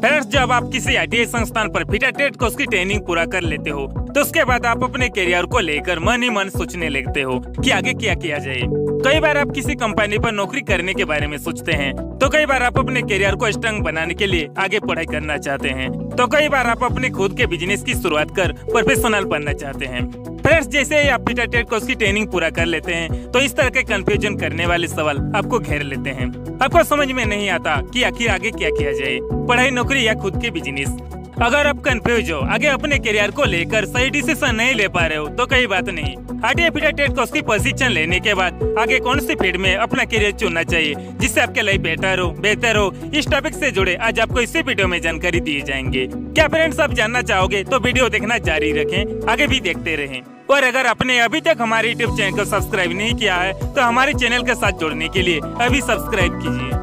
Friends, जब आप किसी ITI संस्थान पर फिटर ट्रेड को उसकी ट्रेनिंग पूरा कर लेते हो तो उसके बाद आप अपने करियर को लेकर मन ही मन सोचने लगते हो कि आगे क्या किया जाए। कई बार आप किसी कंपनी पर नौकरी करने के बारे में सोचते हैं, तो कई बार आप अपने करियर को स्ट्रांग बनाने के लिए आगे पढ़ाई करना चाहते हैं, तो कई बार आप अपने खुद के बिजनेस की शुरुआत कर प्रोफेशनल बनना चाहते हैं। फ्रेंड्स, जैसे ही आप फिटर ट्रेड कोर्स की ट्रेनिंग पूरा कर लेते हैं तो इस तरह के कंफ्यूजन करने वाले सवाल आपको घेर लेते हैं। आपको समझ में नहीं आता कि आखिर आगे क्या किया जाए, पढ़ाई, नौकरी या खुद के बिजनेस। अगर आप कंफ्यूज हो, आगे अपने करियर को लेकर सही डिसीजन नहीं ले पा रहे हो तो कोई बात नहीं। ITI फिटर ट्रेड कोर्स की प्रशिक्षण लेने के बाद आगे कौन सी फील्ड में अपना करियर चुनना चाहिए जिससे आपके लाइफ बेहतर हो, इस टॉपिक से जुड़े आज आपको इसी वीडियो में जानकारी दिए जाएंगे। क्या फ्रेंड्स आप जानना चाहोगे तो वीडियो देखना जारी रखें, आगे भी देखते रहें। और अगर आपने अभी तक हमारे यूट्यूब चैनल को सब्सक्राइब नहीं किया है तो हमारे चैनल के साथ जुड़ने के लिए अभी सब्सक्राइब कीजिए।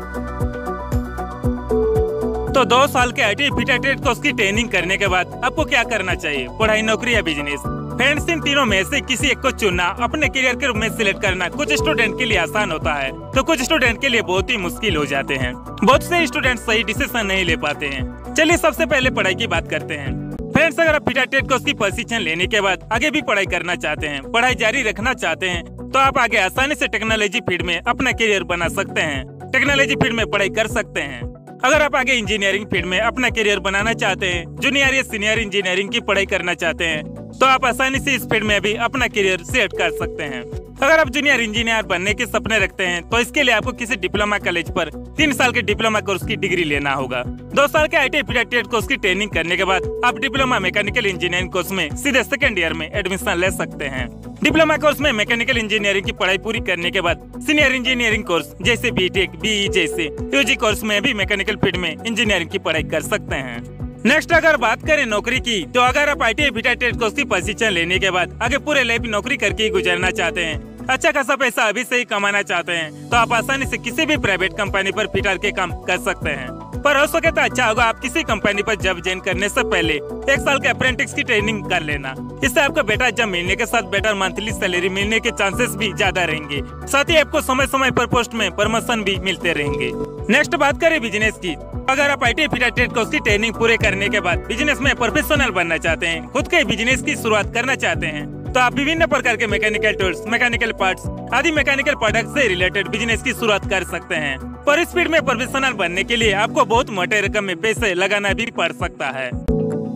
तो 2 साल के ITI फिटर ट्रेड कोर्स की ट्रेनिंग करने के बाद आपको क्या करना चाहिए, पढ़ाई, नौकरी या बिजनेस? फ्रेंड्स, इन तीनों में से किसी एक को चुनना, अपने करियर के रूप में सिलेक्ट करना कुछ स्टूडेंट के लिए आसान होता है तो कुछ स्टूडेंट के लिए बहुत ही मुश्किल हो जाते हैं। बहुत से स्टूडेंट सही डिसीजन नहीं ले पाते हैं। चलिए सबसे पहले पढ़ाई की बात करते हैं। फ्रेंड्स, अगर आप फिटर ट्रेड कोर्स की प्रशिक्षण लेने के बाद आगे भी पढ़ाई करना चाहते हैं, पढ़ाई जारी रखना चाहते हैं तो आप आगे आसानी से टेक्नोलॉजी फील्ड में अपना करियर बना सकते हैं, टेक्नोलॉजी फील्ड में पढ़ाई कर सकते हैं। अगर आप आगे इंजीनियरिंग फील्ड में अपना करियर बनाना चाहते हैं, जूनियर या सीनियर इंजीनियरिंग की पढ़ाई करना चाहते हैं तो आप आसानी से इस फील्ड में भी अपना करियर सेट कर सकते हैं। अगर आप जूनियर इंजीनियर बनने के सपने रखते हैं तो इसके लिए आपको किसी डिप्लोमा कॉलेज पर 3 साल के डिप्लोमा कोर्स की डिग्री लेना होगा। 2 साल के ITI फिटर ट्रेड कोर्स की ट्रेनिंग करने के बाद आप डिप्लोमा मैकेनिकल इंजीनियरिंग कोर्स में सीधे सेकेंड ईयर में एडमिशन ले सकते हैं। डिप्लोमा कोर्स में मैकेनिकल इंजीनियरिंग की पढ़ाई पूरी करने के बाद सीनियर इंजीनियरिंग कोर्स जैसे BTech, BE जैसे UG कोर्स में भी मैकेनिकल फील्ड में इंजीनियरिंग की पढ़ाई कर सकते हैं। नेक्स्ट, अगर बात करें नौकरी की, तो अगर आप ITI फिटर ट्रेड कोर्स की प्रशिक्षण लेने के बाद आगे पूरे लाइफ नौकरी करके ही गुजारना चाहते हैं, अच्छा खासा पैसा अभी से ही कमाना चाहते हैं तो आप आसानी से किसी भी प्राइवेट कंपनी पर फिटर के काम कर सकते हैं। पर हो सके तो अच्छा होगा आप किसी कंपनी पर जॉब ज्वाइन करने से पहले 1 साल के अप्रेंटिस की ट्रेनिंग कर लेना। इससे आपको बेटर जॉब मिलने के साथ बेटर मंथली सैलरी मिलने के चांसेस भी ज्यादा रहेंगे, साथ ही आपको समय समय पर पोस्ट में प्रमोशन भी मिलते रहेंगे। नेक्स्ट, बात करें बिजनेस की। अगर आप ITI फिटर ट्रेड कोर्स की ट्रेनिंग पूरे करने के बाद बिजनेस में प्रोफेशनल बनना चाहते हैं, खुद के बिजनेस की शुरुआत करना चाहते हैं तो आप विभिन्न प्रकार के मैकेनिकल टूल्स, मैकेनिकल पार्ट्स आदि मैकेनिकल प्रोडक्ट से रिलेटेड बिजनेस की शुरुआत कर सकते हैं। पर इस फील्ड में प्रोफेशनल बनने के लिए आपको बहुत मोटे रकम में पैसे लगाना भी पड़ सकता है।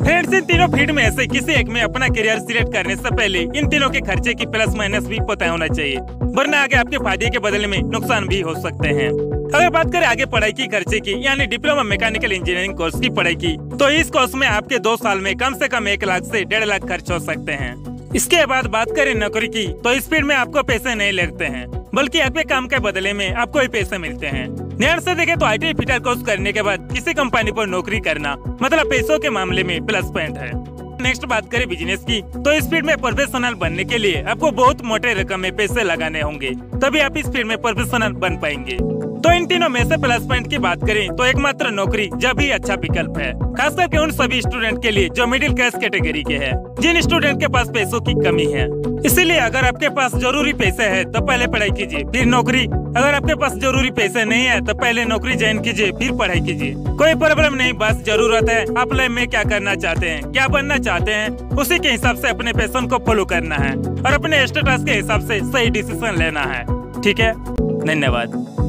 फ्रेंड्स, इन तीनों फील्ड में ऐसे किसी एक में अपना करियर सिलेक्ट करने से पहले इन तीनों के खर्चे की प्लस माइनस भी पता होना चाहिए, वरना आगे आपके फायदे के बदले में नुकसान भी हो सकते हैं। अगर बात करें आगे पढ़ाई की खर्चे की, यानी डिप्लोमा मैकेनिकल इंजीनियरिंग कोर्स की पढ़ाई की, तो इस कोर्स में आपके 2 साल में कम से कम 1 लाख से 1.5 लाख खर्च हो सकते हैं। इसके बाद बात करें नौकरी की, तो इस फील्ड में आपको पैसे नहीं लगते हैं, बल्कि आपके काम के बदले में आपको ही पैसे मिलते हैं। ध्यान से देखें तो ITI फिटर कोर्स करने के बाद किसी कंपनी पर नौकरी करना मतलब पैसों के मामले में प्लस पॉइंट है। नेक्स्ट, बात करें बिजनेस की, तो इस फील्ड में प्रोफेशनल बनने के लिए आपको बहुत मोटे रकम में पैसे लगाने होंगे, तभी आप इस फील्ड में प्रोफेशनल बन पाएंगे। तो इन तीनों में से प्लस पॉइंट की बात करें तो एकमात्र नौकरी जब भी अच्छा विकल्प है, खास करके उन सभी स्टूडेंट के लिए जो मिडिल क्लास कैटेगरी के हैं, जिन स्टूडेंट के पास पैसों की कमी है। इसीलिए अगर आपके पास जरूरी पैसे है तो पहले पढ़ाई कीजिए फिर नौकरी, अगर आपके पास जरूरी पैसे नहीं है तो पहले नौकरी ज्वाइन कीजिए फिर पढ़ाई कीजिए। कोई प्रॉब्लम नहीं, बस जरूरत है आप लाइफ में क्या करना चाहते हैं, क्या बनना चाहते हैं, उसी के हिसाब से अपने पैशन को फॉलो करना है और अपने स्टेटस के हिसाब से सही डिसीजन लेना है। ठीक है, धन्यवाद।